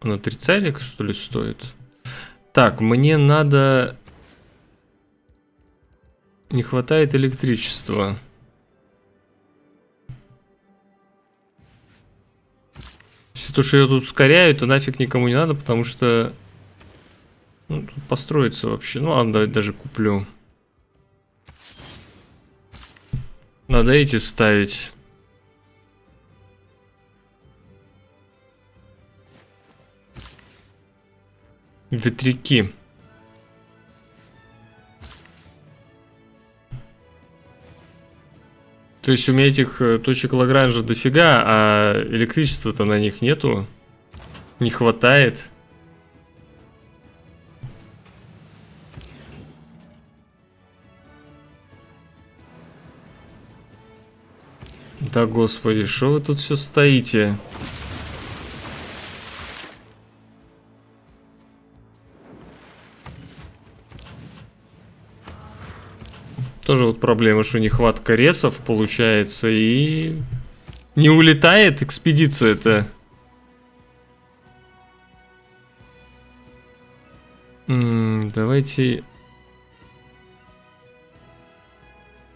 Она трицалик, что ли, стоит? Так, мне надо... Не хватает электричества. Если то, что ее тут ускоряю, то нафиг никому не надо, потому что... Ну, тут построится вообще. Ну, ладно, давайте даже куплю. Надо эти ставить. Ветряки. То есть у меня этих точек Лагранжа дофига, а электричества-то на них нету. Не хватает. Да господи, что вы тут все стоите? Тоже вот проблема, что нехватка ресов получается и не улетает экспедиция-то. Давайте...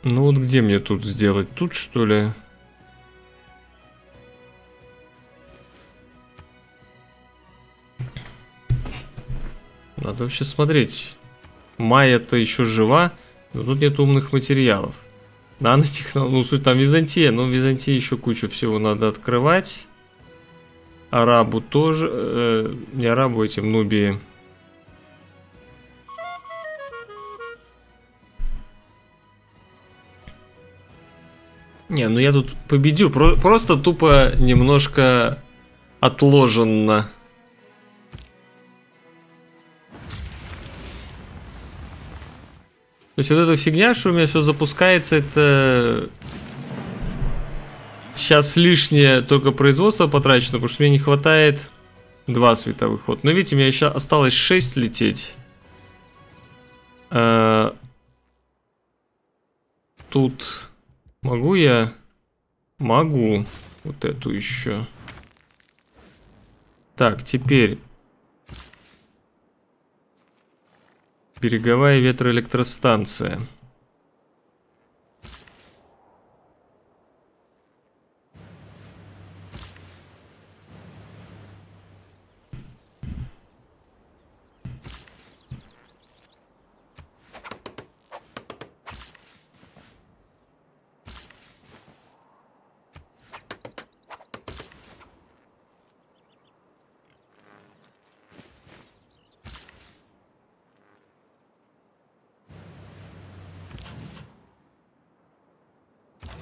Ну вот где мне тут сделать? Тут что ли? Надо вообще смотреть. Майя-то еще жива. Но тут нет умных материалов. Нанотехнологии. Ну, суть там Византия. Но в Византии еще кучу всего надо открывать. Арабу тоже. Э, не арабу, этим Нубии. Не, ну я тут победю. Про- просто тупо немножко отложенно. То есть вот эта фигня, что у меня все запускается, это Сейчас лишнее только производство потрачено, потому что мне не хватает два световых хода. Но видите, у меня еще осталось шесть лететь. А... Тут могу я? Могу. Вот эту еще. Так, теперь... Береговая ветроэлектростанция.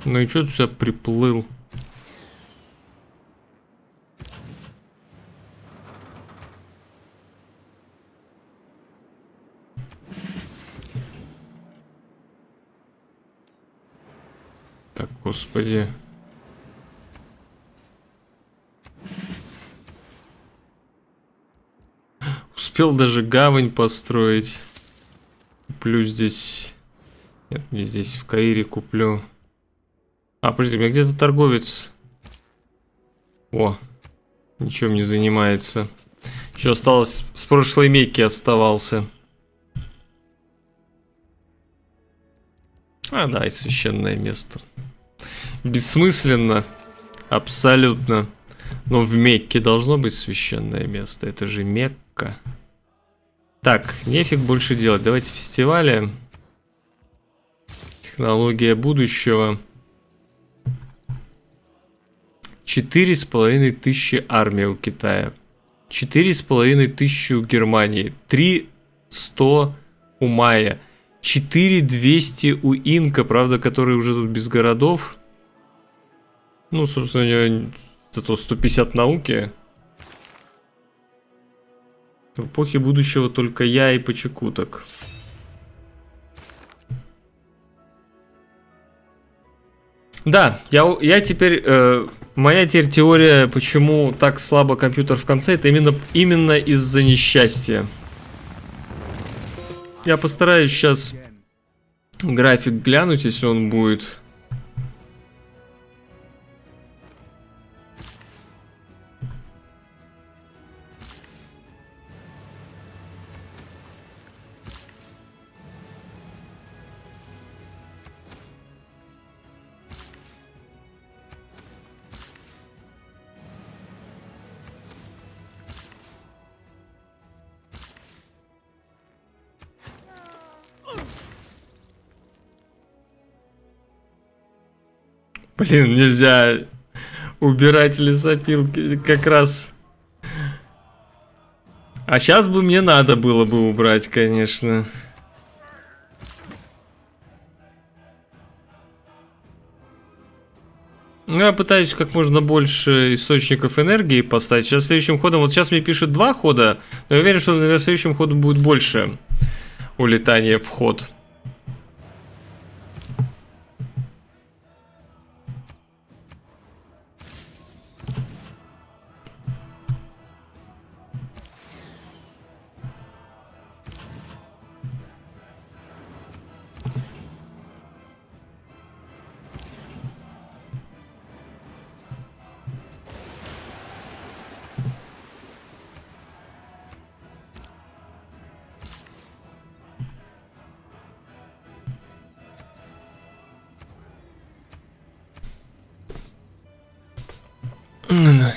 Ну и что ты сюда приплыл? Так, господи. Успел даже гавань построить. Куплю здесь... Нет, не здесь, в Каире куплю... А, подожди, у меня где-то торговец. О, ничем не занимается. Еще осталось, с прошлой Мекки оставался. А, да, и священное место. Бессмысленно, абсолютно. Но в Мекке должно быть священное место. Это же Мекка. Так, нефиг больше делать. Давайте фестивали. Технология будущего. Четыре с половиной тысячи армия у Китая, четыре с половиной тысячи у Германии, три сто у Майя, четыре двести у Инка, правда, который уже тут без городов. Ну, собственно, у него зато сто пятьдесят науки. В эпохе будущего только я и почекуток. Да, я, я теперь... Э, моя теперь теория, почему так слабо компьютер в конце, это именно, именно из-за несчастья. Я постараюсь сейчас график глянуть, если он будет. Блин, нельзя убирать лесопилки, как раз. А сейчас бы мне надо было бы убрать, конечно. Ну, я пытаюсь как можно больше источников энергии поставить. Сейчас следующим ходом, вот сейчас мне пишут два хода, но я уверен, что, наверное, следующим ходом будет больше улетания в ход.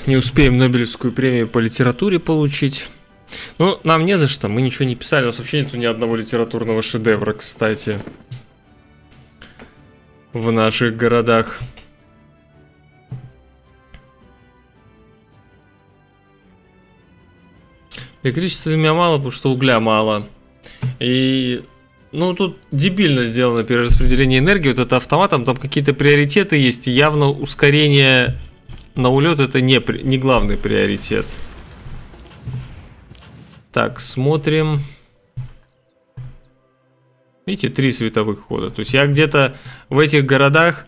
Не успеем Нобелевскую премию по литературе получить. Ну, нам не за что, мы ничего не писали. У нас вообще нету ни одного литературного шедевра, кстати. В наших городах. Электричества у меня мало, потому что угля мало. И... Ну, тут дебильно сделано перераспределение энергии. Вот это автоматом, там какие-то приоритеты есть. И явно ускорение... На улет это не, не главный приоритет. Так, смотрим. Видите, три световых хода. То есть я где-то в этих городах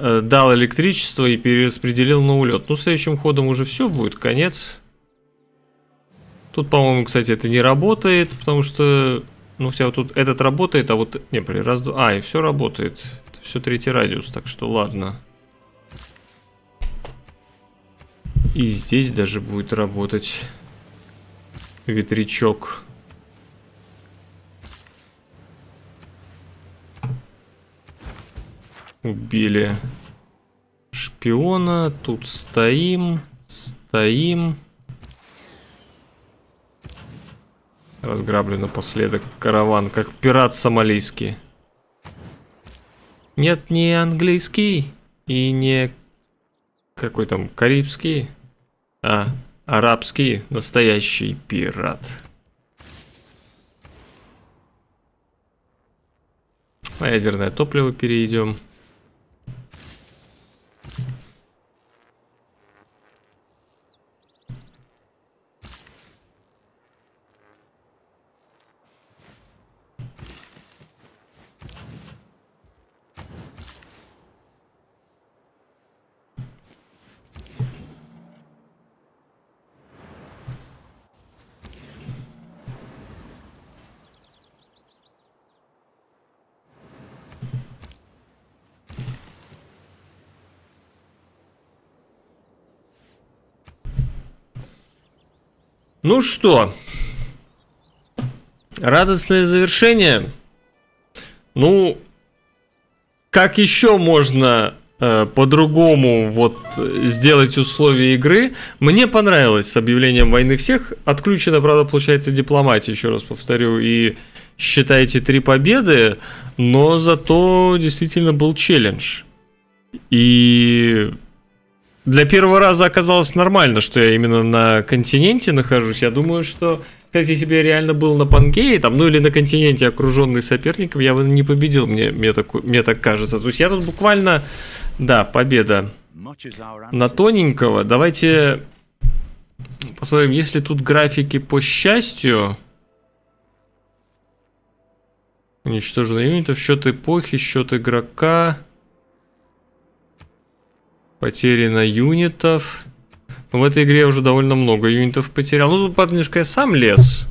дал электричество и перераспределил на улет. Ну, следующим ходом уже все будет, конец. Тут, по-моему, кстати, это не работает, потому что... Ну, хотя вот тут этот работает, а вот... Не, блин, раз, два... А, и все работает. Это все третий радиус, так что ладно. И здесь даже будет работать ветрячок. Убили шпиона. Тут стоим, стоим. Разграблен напоследок караван, как пират сомалийский. Нет, не английский и не какой там карибский, а арабский настоящий пират. На ядерное топливо перейдем. Ну что, радостное завершение. Ну, как еще можно э, по-другому вот сделать условия игры? Мне понравилось с объявлением войны всех. Отключена, правда, получается дипломатия, еще раз повторю, и считайте три победы, но зато действительно был челлендж. И... Для первого раза оказалось нормально, что я именно на континенте нахожусь. Я думаю, что, кстати, если бы я реально был на Пангее, там, ну или на континенте, окруженный соперником, я бы не победил, мне, мне, так, мне так кажется. То есть я тут буквально... Да, победа на тоненького. Давайте посмотрим, есть ли тут графики по счастью. Уничтожено юнитов, счет эпохи, счет игрока... Потеряно юнитов. В этой игре я уже довольно много юнитов потерял. Ну, тут подмешка я сам лез.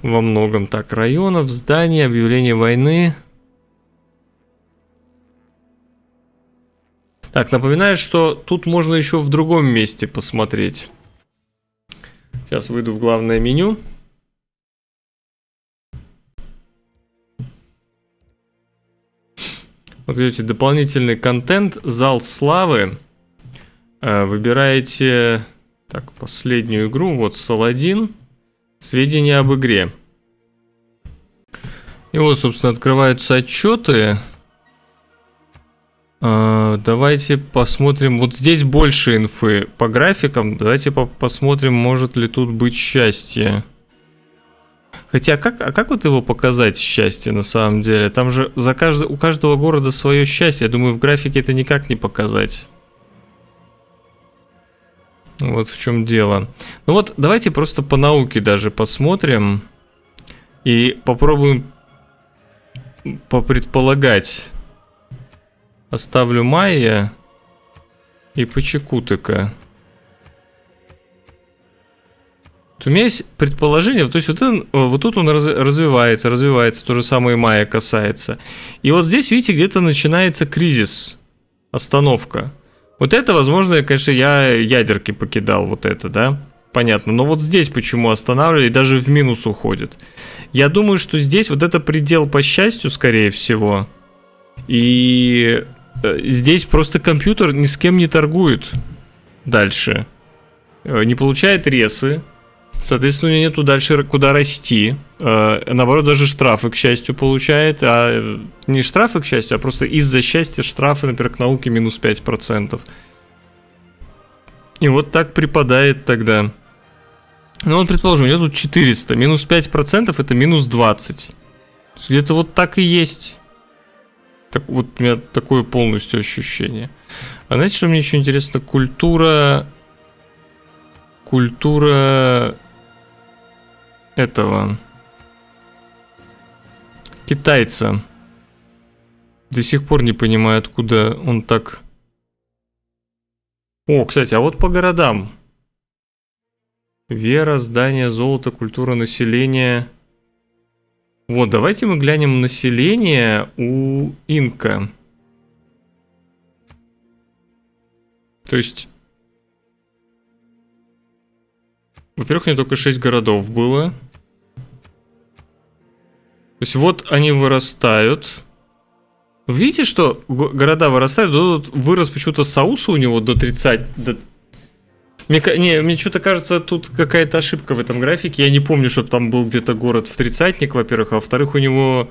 Во многом так. Районов, зданий, объявление войны. Так, напоминаю, что тут можно еще в другом месте посмотреть. Сейчас выйду в главное меню. Вот идете дополнительный контент, зал славы, выбираете так последнюю игру, вот Саладин, сведения об игре. И вот, собственно, открываются отчеты. Давайте посмотрим, вот здесь больше инфы по графикам, давайте посмотрим, может ли тут быть счастье. Хотя, как, а как вот его показать, счастье, на самом деле? Там же за кажд... у каждого города свое счастье. Я думаю, в графике это никак не показать. Вот в чем дело. Ну вот, давайте просто по науке даже посмотрим. И попробуем попредполагать. Оставлю Майя и Почекутыка. У меня есть предположение, то есть вот, он, вот тут он раз, развивается, развивается, то же самое Майя касается. И вот здесь, видите, где-то начинается кризис, остановка. Вот это, возможно, конечно, я ядерки покидал, вот это, да, понятно. Но вот здесь почему останавливали, даже в минус уходит. Я думаю, что здесь вот это предел по счастью, скорее всего. И здесь просто компьютер ни с кем не торгует дальше. Не получает ресы. Соответственно, у нее нету дальше куда расти. Наоборот, даже штрафы, к счастью, получает. А не штрафы, к счастью, а просто из-за счастья штрафы, например, к науке минус пять процентов. И вот так припадает тогда. Ну, вот, предположим, у нее тут четыреста. Минус пять процентов это минус двадцать. Где-то вот так и есть. Так, вот у меня такое полностью ощущение. А знаете, что мне еще интересно? Культура... Культура... этого китайца. До сих пор не понимаю, откуда он так... О, кстати, а вот по городам. Вера, здание, золото, культура, население. Вот, давайте мы глянем население у инка. То есть... Во-первых, у них только шесть городов было. То есть вот они вырастают. Видите, что города вырастают? Вот вырос почему-то Сауса у него до тридцати. До... Мне, не, мне что-то кажется, тут какая-то ошибка в этом графике. Я не помню, чтобы там был где-то город в тридцатник, во-первых. А во-вторых, у него...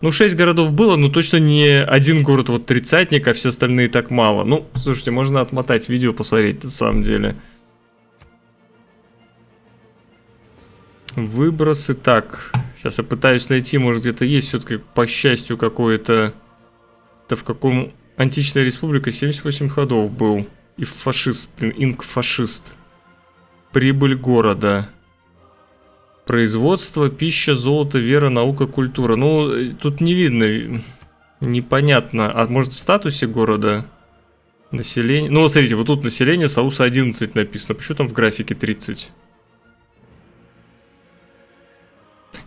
Ну, шесть городов было, но точно не один город вот тридцатник, а все остальные так мало. Ну, слушайте, можно отмотать видео, посмотреть на самом деле. Выбросы. Так, сейчас я пытаюсь найти, может где-то есть все-таки, по счастью, какое-то... Это в каком... Античная республика, семьдесят восемь ходов был. И фашист, блин, инк-фашист. Прибыль города. Производство, пища, золото, вера, наука, культура. Ну, тут не видно, непонятно. А может в статусе города? Население... Ну, вот смотрите, вот тут население Сауса одиннадцать написано. Почему там в графике тридцать?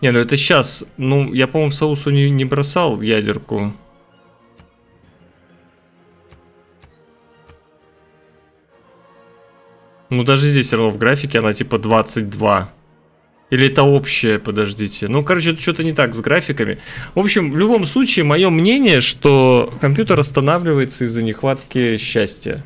Не, ну это сейчас. Ну, я, по-моему, в Саусу не, не бросал ядерку. Ну, даже здесь все равно в графике она типа двадцать два. Или это общее, подождите. Ну, короче, это что-то не так с графиками. В общем, в любом случае, мое мнение, что компьютер останавливается из-за нехватки счастья.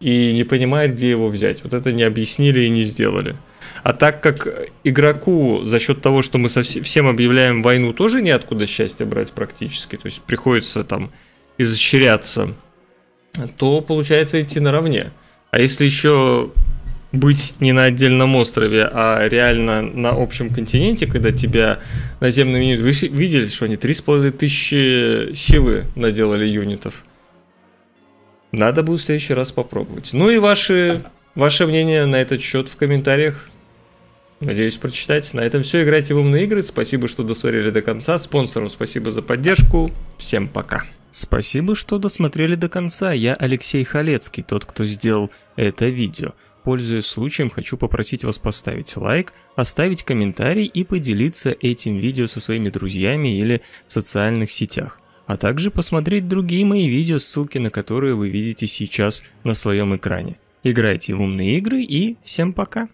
И не понимает, где его взять. Вот это не объяснили и не сделали. А так как игроку за счет того, что мы совсем всем объявляем войну, тоже неоткуда счастье брать практически, то есть приходится там изощряться, то получается идти наравне. А если еще быть не на отдельном острове, а реально на общем континенте, когда тебя наземный юнит... Вы видели, что они три с половиной тысячи силы наделали юнитов? Надо будет в следующий раз попробовать. Ну и ваши... Ваше мнение на этот счет в комментариях. Надеюсь прочитать. На этом все. Играйте в умные игры. Спасибо, что досмотрели до конца. Спонсорам спасибо за поддержку. Всем пока. Спасибо, что досмотрели до конца. Я Алексей Халецкий, тот, кто сделал это видео. Пользуясь случаем, хочу попросить вас поставить лайк, оставить комментарий и поделиться этим видео со своими друзьями или в социальных сетях. А также посмотреть другие мои видео, ссылки на которые вы видите сейчас на своем экране. Играйте в умные игры и всем пока!